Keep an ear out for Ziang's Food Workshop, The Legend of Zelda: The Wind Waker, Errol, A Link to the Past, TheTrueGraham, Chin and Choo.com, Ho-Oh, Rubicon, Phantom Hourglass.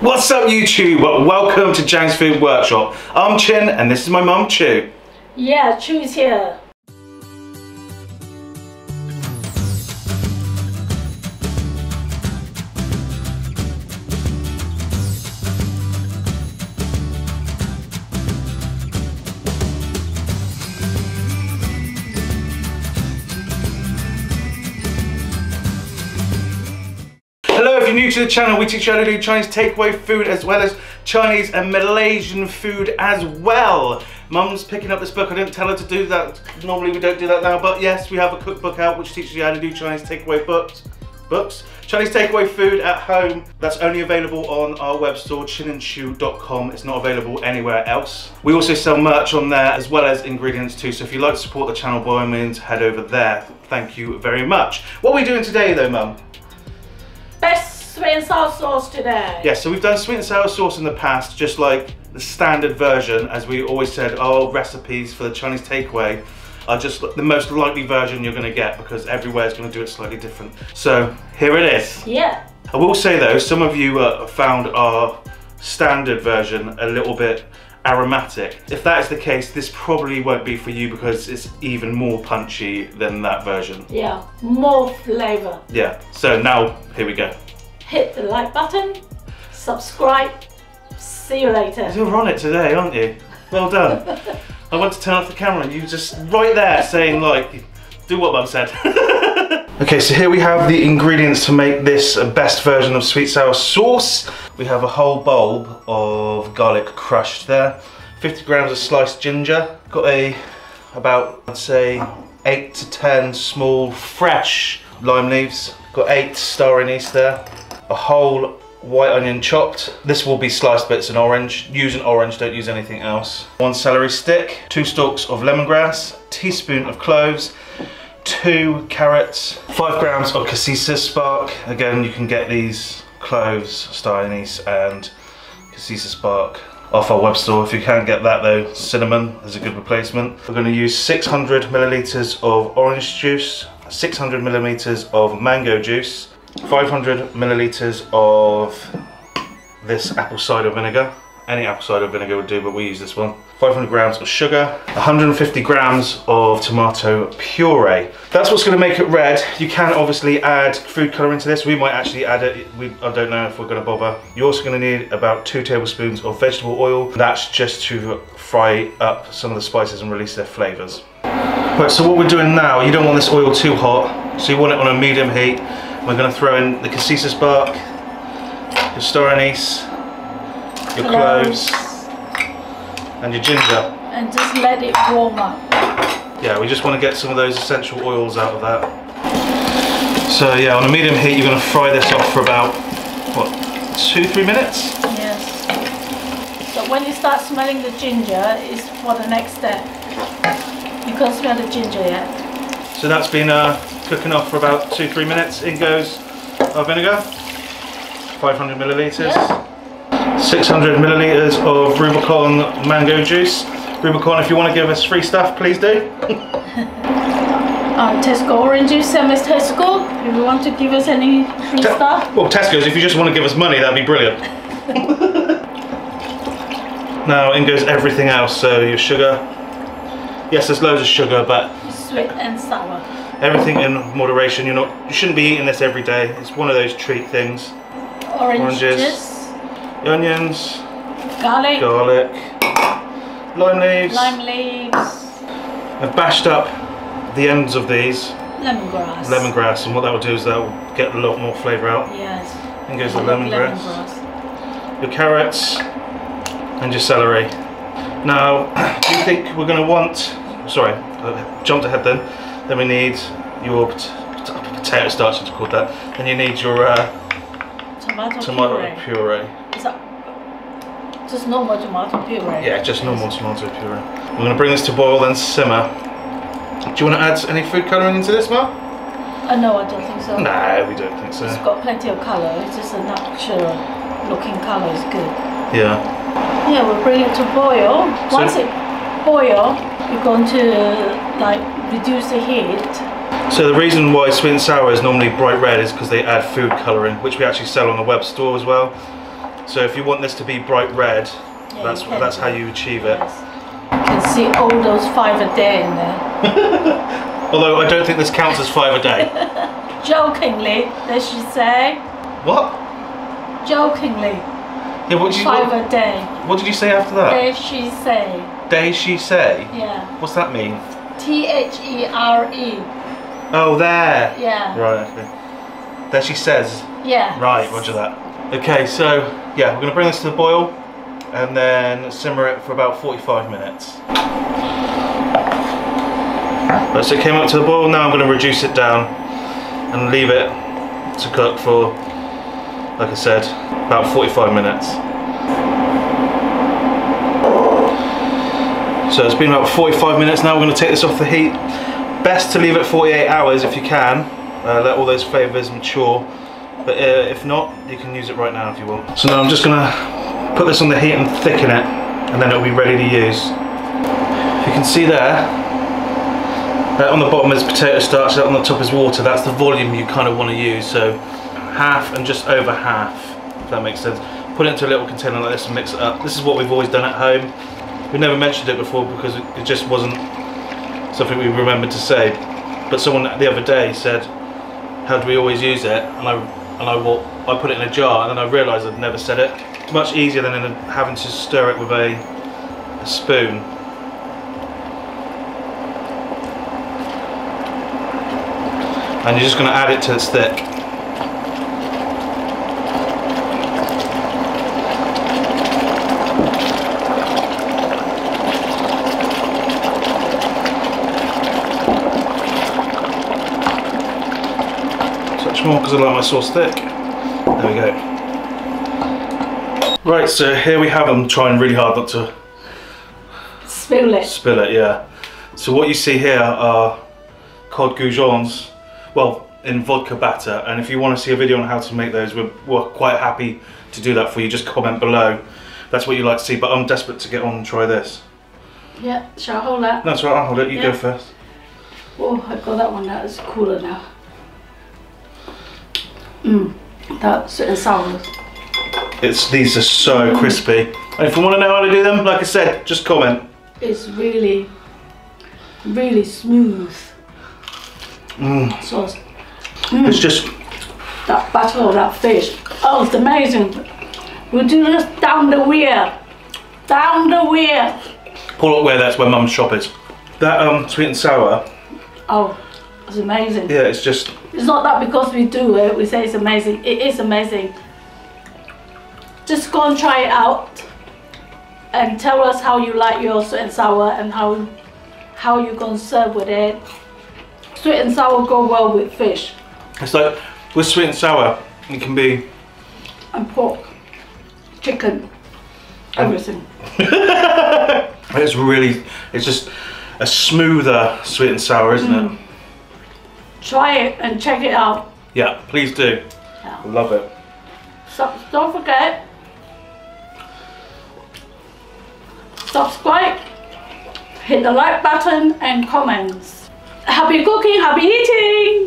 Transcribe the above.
What's up YouTube? Welcome to Ziang's Food Workshop. I'm Chin and this is my mum Choo. Yeah, Choo is here. If you're new to the channel, we teach you how to do Chinese takeaway food as well as Chinese and Malaysian food as well. Mum's picking up this book. I didn't tell her to do that. Normally we don't do that now, but yes, we have a cookbook out which teaches you how to do Chinese takeaway Chinese takeaway food at home. That's only available on our web store, Chin and Choo.com. It's not available anywhere else. We also sell merch on there as well as ingredients too. So if you'd like to support the channel, by all means, head over there. Thank you very much. What are we doing today though, Mum? Sweet and sour sauce today. Yeah, so we've done sweet and sour sauce in the past, just like the standard version, as we always said, our recipes for the Chinese takeaway are just the most likely version you're going to get because everywhere's going to do it slightly different. So here it is. Yeah. I will say though, some of you found our standard version a little bit aromatic. If that is the case, this probably won't be for you because it's even more punchy than that version. Yeah, more flavour. Yeah, so now here we go. Hit the like button, subscribe, see you later. You're on it today, aren't you? Well done. I want to turn off the camera and you just right there saying like, do what Mum said. Okay, so here we have the ingredients to make this best version of sweet sour sauce. We have a whole bulb of garlic crushed there, 50 grams of sliced ginger, got about I'd say 8 to 10 small fresh lime leaves, got 8 star anise there. A whole white onion chopped. This will be sliced, but it's an orange. Use an orange, don't use anything else. 1 celery stick, 2 stalks of lemongrass, teaspoon of cloves, 2 carrots, 5 grams of cassis spark. Again, you can get these cloves, star anise and cassis spark off our web store. If you can't get that though, cinnamon is a good replacement. We're going to use 600 milliliters of orange juice, 600 millimeters of mango juice, 500 milliliters of this apple cider vinegar. Any apple cider vinegar would do, but we use this one. 500 grams of sugar, 150 grams of tomato puree. That's what's going to make it red. You can obviously add food coloring to this. We might actually add it. I don't know if we're going to bother. You're also going to need about 2 tablespoons of vegetable oil. That's just to fry up some of the spices and release their flavors. Right, so what we're doing now, you don't want this oil too hot, so you want it on a medium heat. We're going to throw in the cassis bark, your star anise, your cloves, and your ginger. And just let it warm up. Yeah, we just want to get some of those essential oils out of that. So yeah, on a medium heat, you're going to fry this off for about, what, 2-3 minutes? Yes. So when you start smelling the ginger, it's for the next step. You can't smell the ginger yet. So that's been cooking off for about 2-3 minutes. In goes our vinegar, 500 milliliters, yeah. 600 milliliters of Rubicon mango juice. Rubicon, if you want to give us free stuff, please do. Tesco orange juice, same as Tesco. If you want to give us any free stuff. Well, Tesco's, if you just want to give us money, that'd be brilliant. Now in goes everything else. So your sugar. Yes, there's loads of sugar, but sweet and sour. Everything in moderation. You shouldn't be eating this every day. It's one of those treat things. Oranges, onions, garlic, lime leaves. I've bashed up the ends of these. Lemongrass, and what that will do is that will get a lot more flavour out. Yes. In goes the lemongrass. Your carrots and your celery. Now, do you think we're going to want? Sorry, I jumped ahead then. Then we need your potato starch, it's called that. Then you need your tomato puree. Is that just normal tomato puree? Yeah, just normal tomato puree. We're going to bring this to boil, then simmer. Do you want to add any food colouring into this, Mum? No, I don't think so. No, we don't think so. It's got plenty of colour. It's just a natural looking colour. It's good. Yeah. Yeah, we'll bring it to boil. Once it boils, you're going to like reduce the heat. So the reason why sweet and sour is normally bright red is because they add food colouring, which we actually sell on the web store as well. So if you want this to be bright red, yeah, that's how you achieve it. Yes. You can see all those 5 a day in there. Although I don't think this counts as 5 a day. Jokingly, they should say. What? Jokingly. Yeah, what did you, 5 a day. What did you say after that? Day she say. Day she say? Yeah. What's that mean? T-H-E-R-E. Oh, there. Yeah. Right, okay. There she says. Yeah. Right, roger that. Okay, so yeah, we're gonna bring this to the boil and then simmer it for about 45 minutes. Right, so it came up to the boil, now I'm gonna reduce it down and leave it to cook for, like I said, about 45 minutes. So it's been about 45 minutes now, we're going to take this off the heat. Best to leave it 48 hours if you can, let all those flavours mature, but if not, you can use it right now if you want. So now I'm just going to put this on the heat and thicken it, and then it'll be ready to use. You can see there, that on the bottom is potato starch, that on the top is water, that's the volume you kind of want to use, so half and just over half, if that makes sense. Put it into a little container like this and mix it up. This is what we've always done at home. We never mentioned it before because it just wasn't something we remembered to say. But someone the other day said, "How do we always use it?" And I put it in a jar, and then I realised I'd never said it. It's much easier than having to stir it with a spoon. And you're just going to add it till it's thick. More because I like my sauce thick. There we go. Right, so here we have them, trying really hard not to spill it. Spill it, yeah. So what you see here are cod goujons, well, in vodka batter. And if you want to see a video on how to make those, we're quite happy to do that for you. Just comment below. That's what you like to see. But I'm desperate to get on and try this. Yeah, shall I hold that? That's right. I'll hold it. You go first. Oh, I've got that one. That is cooler now. That's it, sour. These are so crispy. And if you want to know how to do them, like I said, just comment. It's really, really smooth sauce. It's just that batter of that fish. Oh, it's amazing. We'll do this down the weir. Down the weir. Pull up where that's where Mum's shop is. That sweet and sour. Oh. It's amazing. Yeah, it's just. It's not that because we do it, we say it's amazing. It is amazing. Just go and try it out and tell us how you like your sweet and sour and how you're going to serve with it. Sweet and sour go well with fish. It's like with sweet and sour, it can be. And pork, chicken, everything. It's really. It's just a smoother sweet and sour, isn't it? Try it and check it out. Yeah, please do. Yeah. Love it. So, don't forget, subscribe, hit the like button and comments. Happy cooking, happy eating!